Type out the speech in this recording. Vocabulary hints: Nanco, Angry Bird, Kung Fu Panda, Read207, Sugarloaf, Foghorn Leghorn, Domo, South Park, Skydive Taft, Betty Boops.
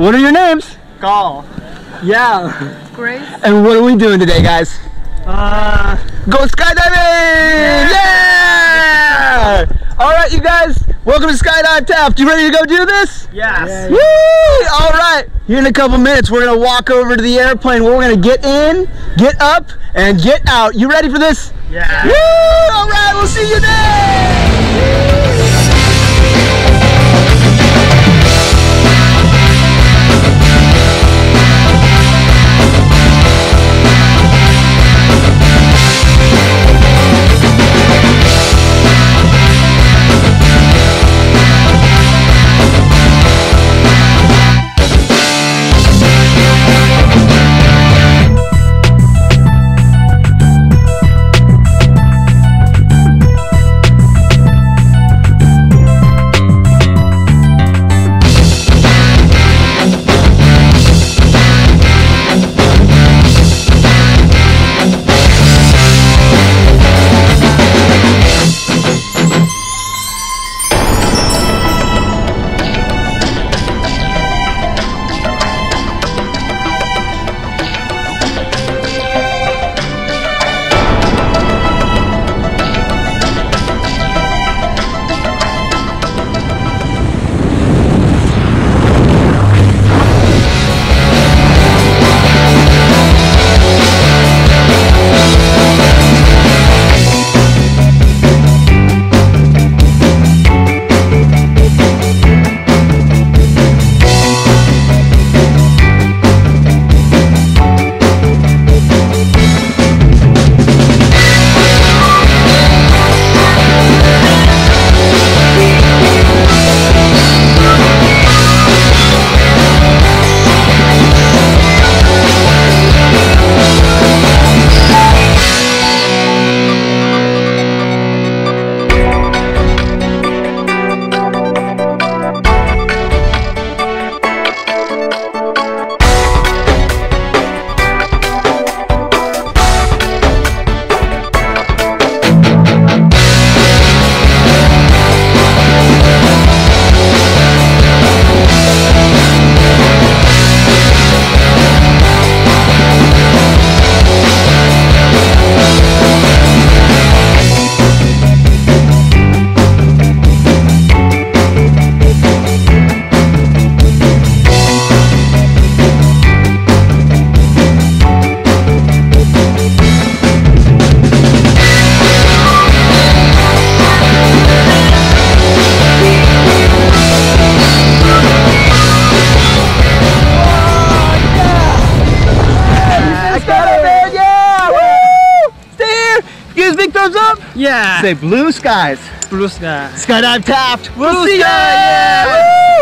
What are your names? Gaul. Yeah. Grace. And what are we doing today, guys? Go skydiving! Yeah! All right, you guys. Welcome to Skydive Taft. You ready to go do this? Yes. Woo! All right. Here in a couple minutes, we're gonna walk over to the airplane. We're gonna get in, get up, and get out. You ready for this? Yeah. Woo! All right. We'll see you there. Yeah. Say blue skies. Blue sky. Skydive Taft. We'll see ya. Yeah. Woo!